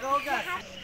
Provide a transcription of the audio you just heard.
Go, go.